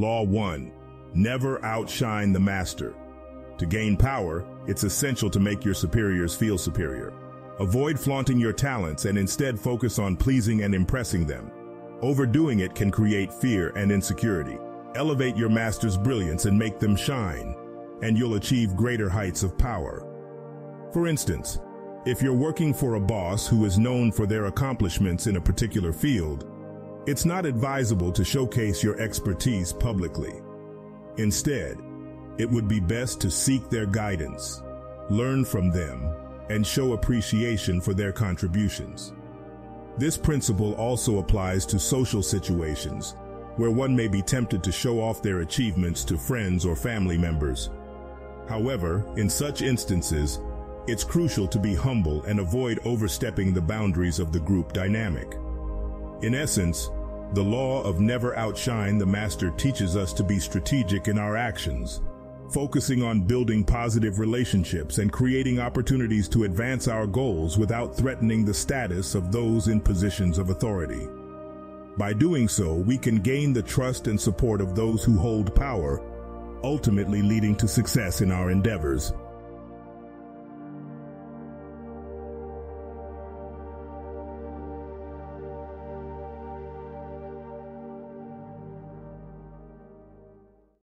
Law 1. Never outshine the master. To gain power, it's essential to make your superiors feel superior. Avoid flaunting your talents and instead focus on pleasing and impressing them. Overdoing it can create fear and insecurity. Elevate your master's brilliance and make them shine, and you'll achieve greater heights of power. For instance, if you're working for a boss who is known for their accomplishments in a particular field, it's not advisable to showcase your expertise publicly. Instead, it would be best to seek their guidance, learn from them, and show appreciation for their contributions. This principle also applies to social situations, where one may be tempted to show off their achievements to friends or family members. However, in such instances, it's crucial to be humble and avoid overstepping the boundaries of the group dynamic. In essence, the law of never outshine the master teaches us to be strategic in our actions, focusing on building positive relationships and creating opportunities to advance our goals without threatening the status of those in positions of authority. By doing so, we can gain the trust and support of those who hold power, ultimately leading to success in our endeavors.